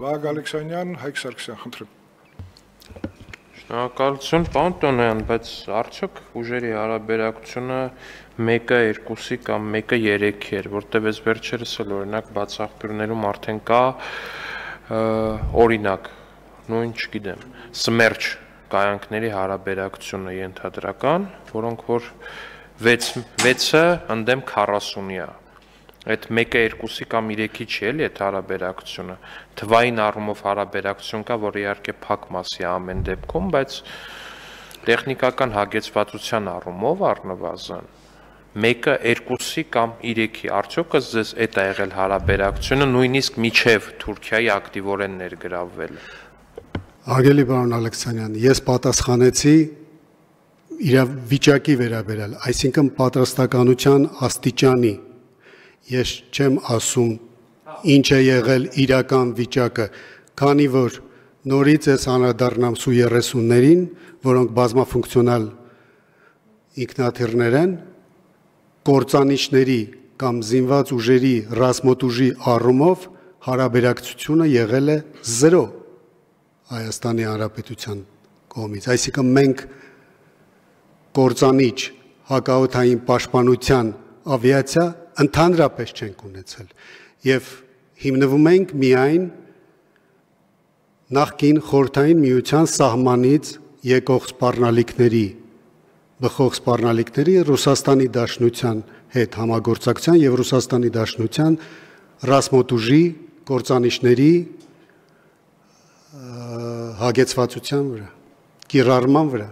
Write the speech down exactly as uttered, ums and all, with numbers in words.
Վահագն Ալեքսանյան, Հայկ Սարգսյան, խնդրեմ։ Շնորհակալություն, պարոն Տոնոյան, բայց արդյոք ուժերի հարաբերակցությունը մեկը երկուսի կամ մեկը երեքի էր, որտեղ այս վերջերս էլ օրինակ բաց աղբյուրներում արդեն կա օրինակ, նույն չգիտեմ, սմերջ կայանքների հարաբերակցությունը ենթադրական, որոնք որ վեցը ընդդեմ քառասունի է։ Այդ մեկը երկուսի կամ երեքի չի էլի այդ հարաբերակցությունը, թվային առումով հարաբերակցություն կա, որ իհարկե փակ մասի ամեն դեպքում, բայց տեխնիկական հագեցվածության առումով առնվազն մեկը երկուսի կամ երեքի, արդյոք ձեզ այդ է եղել հարաբերակցությունը, նույնիսկ միջև Թուրքիայի ակտիվորեն ներգրավվել։ Հարգելի պարոն Ալեքսանյան, ես պատասխանեցի իրավիճակի վերաբերյալ, այսինքն պատրաստականության աստիճանի Ես չեմ ասում, ինչ է եղել իրական վիճակը, քանի որ նորից ես անդրադառնամ սու երեսուներին, որոնք բազմաֆունկցիոնալ ինքնաթիռներ են, կործանիչների կամ զինված ուժերի ռազմատուժի առումով հարաբերակցությունը եղել է զրո Հայաստանի Հանրապետության կողմից։ Այսինքն մենք կործանիչ հակաօդային պաշտպանության ավիացիա ընդհանրապես չենք ունեցել եւ հիմնվում ենք միայն նախկին խորհրդային միության սահմանից եկող սպառնալիքների բխող սպառնալիքների Ռուսաստանի Դաշնության հետ համագործակցության եւ Ռուսաստանի Դաշնության ռազմատուժի կործանիչների հագեցվածության վրա կիրառման վրա